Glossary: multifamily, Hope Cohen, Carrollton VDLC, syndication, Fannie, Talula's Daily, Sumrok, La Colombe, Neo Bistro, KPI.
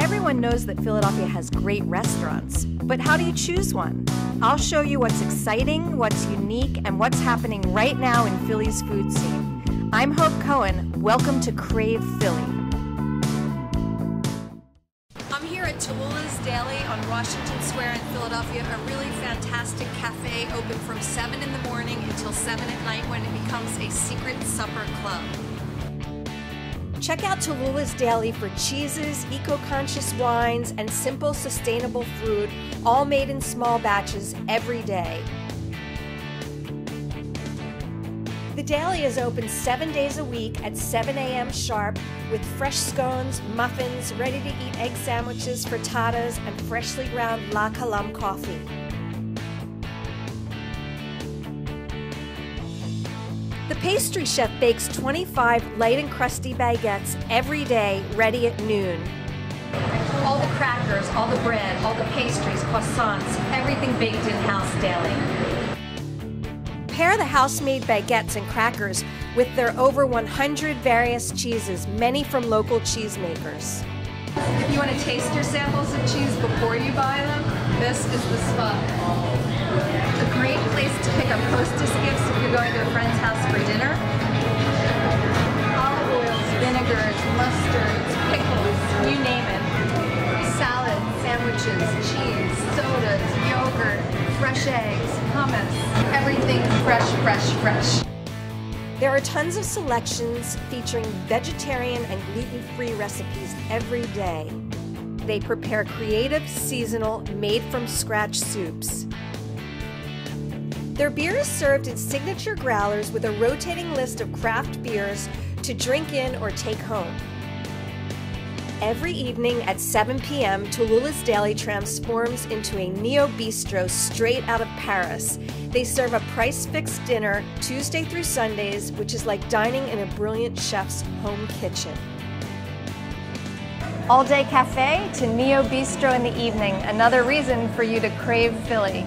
Everyone knows that Philadelphia has great restaurants, but how do you choose one? I'll show you what's exciting, what's unique, and what's happening right now in Philly's food scene. I'm Hope Cohen. Welcome to Crave Philly. I'm here at Talula's Daily on Washington Square in Philadelphia, a really fantastic cafe open from 7 in the morning until 7 at night when it becomes a secret supper club. Check out Talula's Daily for cheeses, eco-conscious wines, and simple, sustainable food, all made in small batches every day. The Daily is open 7 days a week at 7 a.m. sharp with fresh scones, muffins, ready-to-eat egg sandwiches, frittatas, and freshly ground La Colombe coffee. The pastry chef bakes 25 light and crusty baguettes every day, ready at noon. All the crackers, all the bread, all the pastries, croissants, everything baked in-house daily. Pair the house-made baguettes and crackers with their over 100 various cheeses, many from local cheesemakers. If you want to taste your samples of cheese before you buy them, this is the spot. A great place to pick up hostess gifts if you're going to a friend's house for dinner. Olive oils, vinegars, mustards, pickles, you name it. Salads, sandwiches, cheese, sodas, yogurt, fresh eggs, hummus. Everything fresh, fresh, fresh. There are tons of selections featuring vegetarian and gluten-free recipes every day. They prepare creative, seasonal, made-from-scratch soups. Their beer is served in signature growlers with a rotating list of craft beers to drink in or take home. Every evening at 7 p.m., Talula's Daily transforms into a Neo Bistro straight out of Paris. They serve a price-fixed dinner Tuesday through Sundays, which is like dining in a brilliant chef's home kitchen. All-day cafe to Neo Bistro in the evening, another reason for you to crave Philly.